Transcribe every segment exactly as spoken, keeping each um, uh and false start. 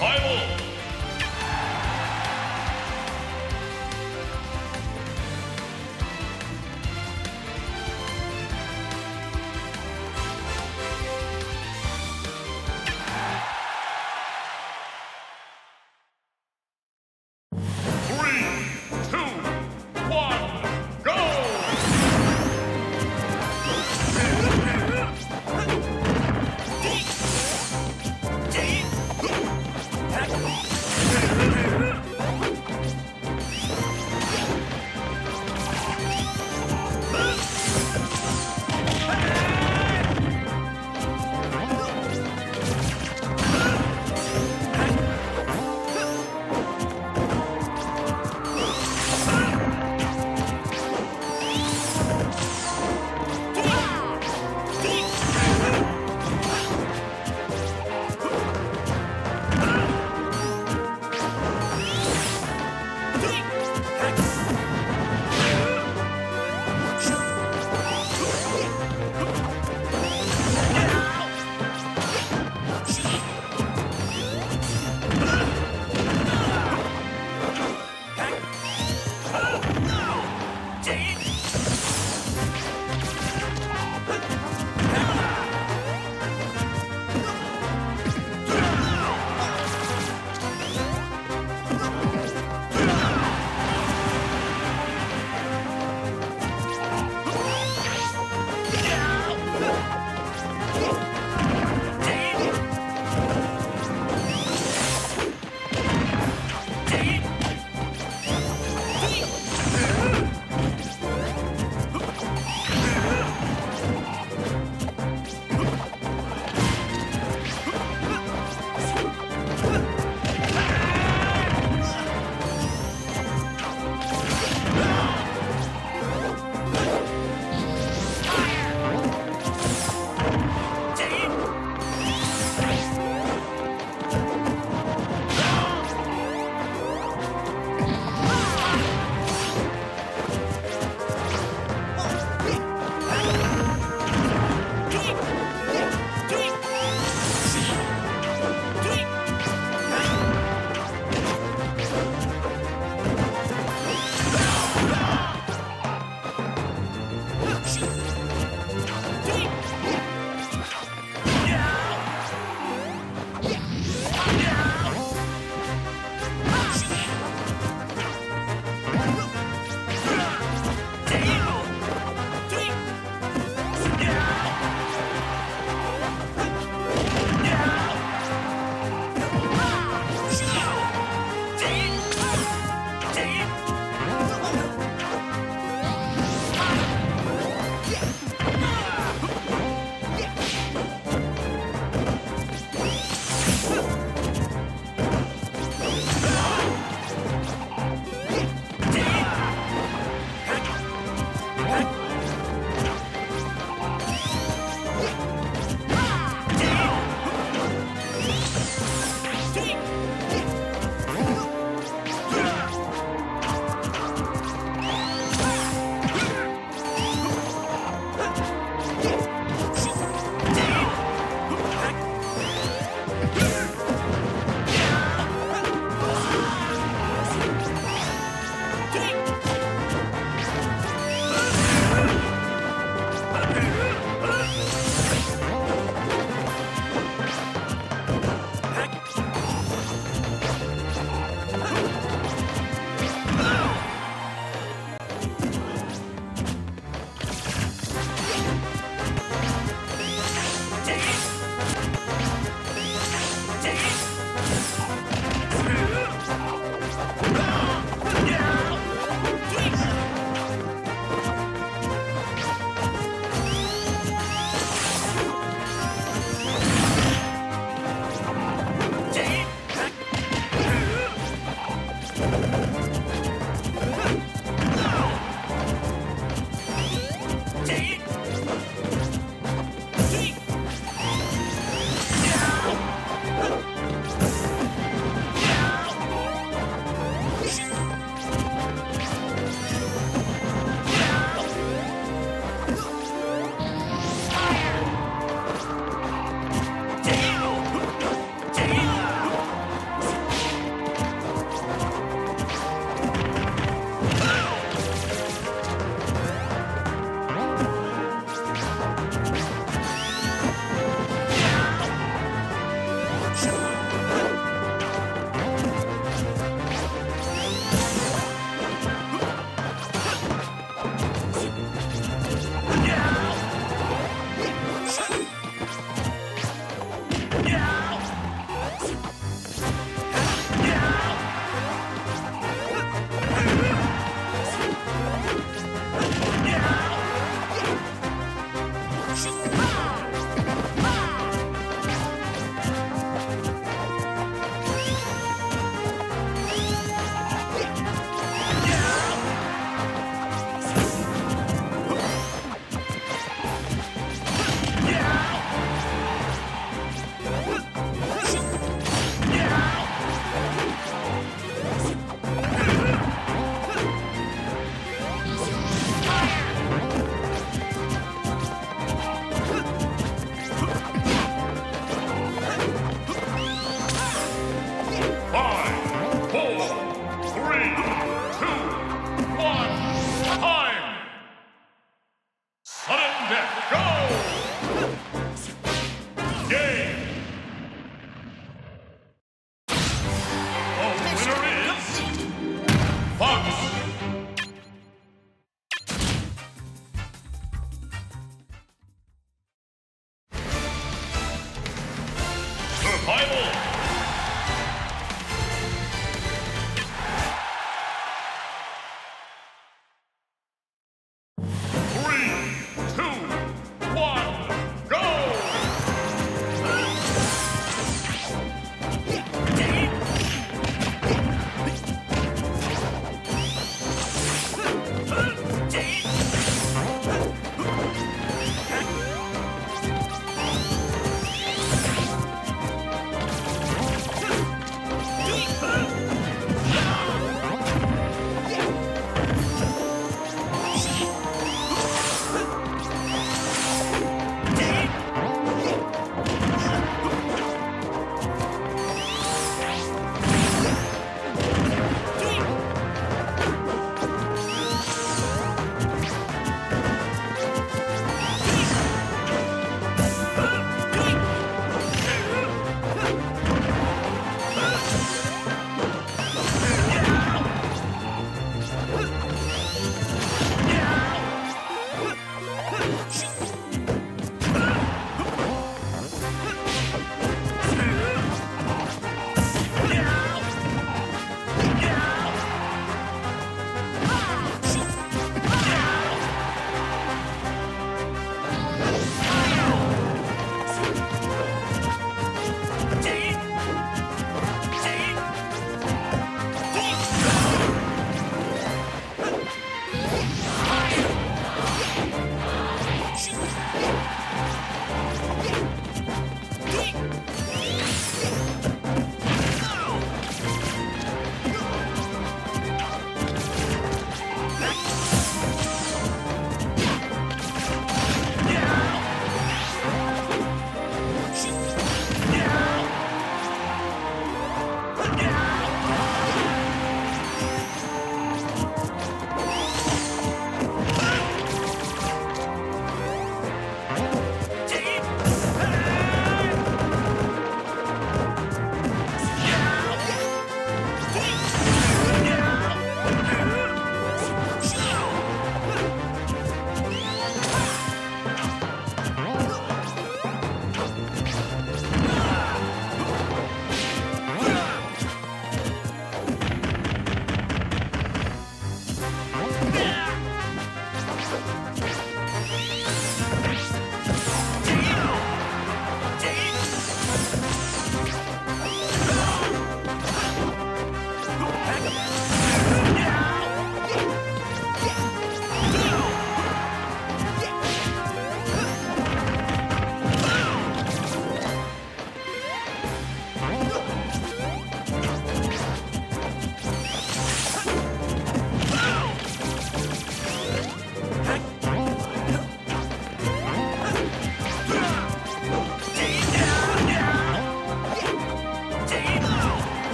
Revival. That's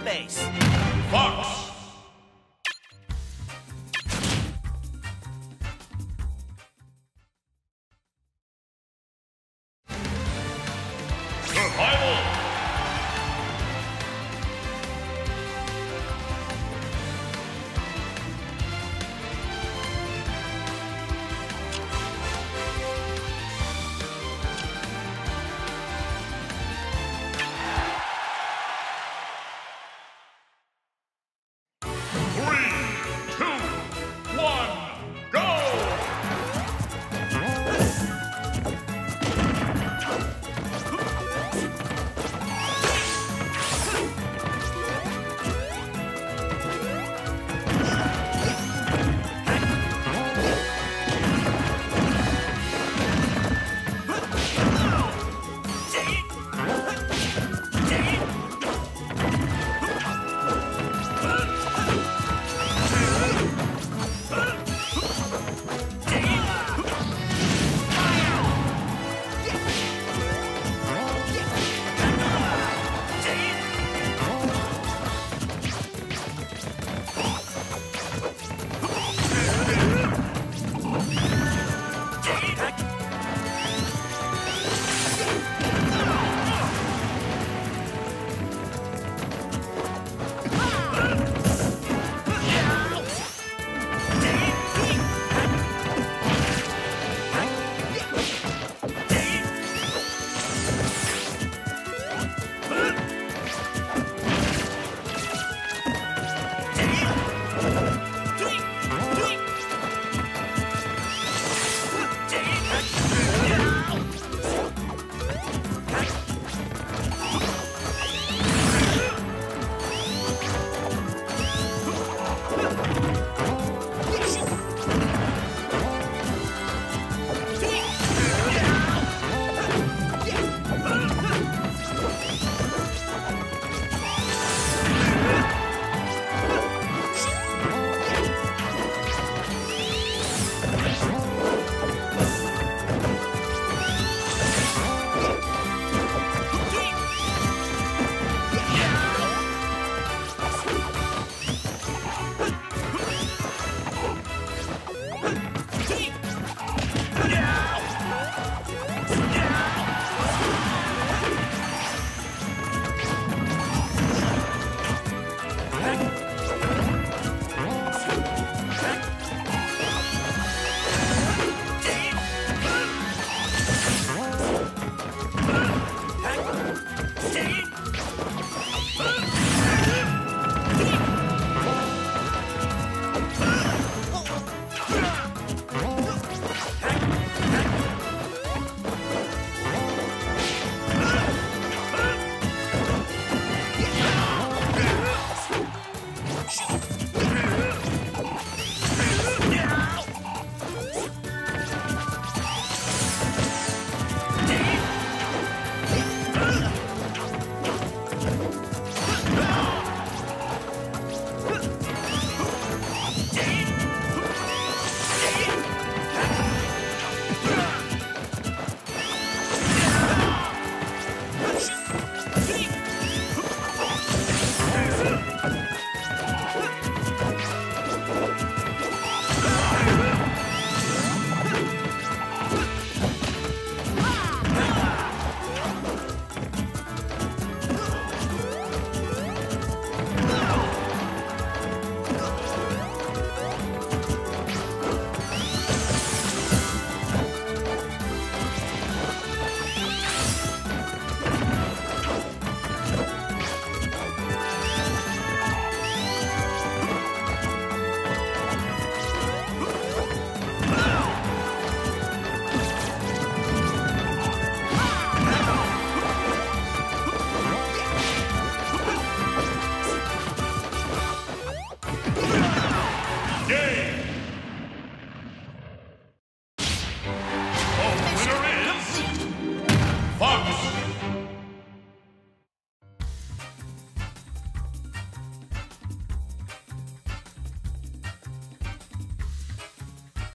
database. Fox.